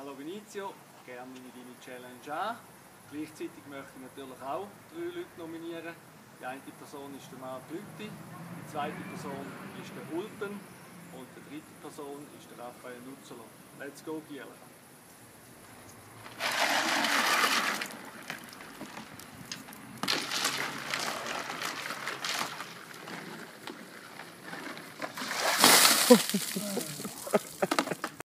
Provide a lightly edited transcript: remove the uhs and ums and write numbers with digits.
Hallo Benizio, gerne nehme ich deine Challenge an. Gleichzeitig möchte ich natürlich auch 3 Leute nominieren. Die eine Person ist der Marc Lüthi, die zweite Person ist der Hulten und die dritte Person ist der Raphael Nuzzolo. Let's go, Giela!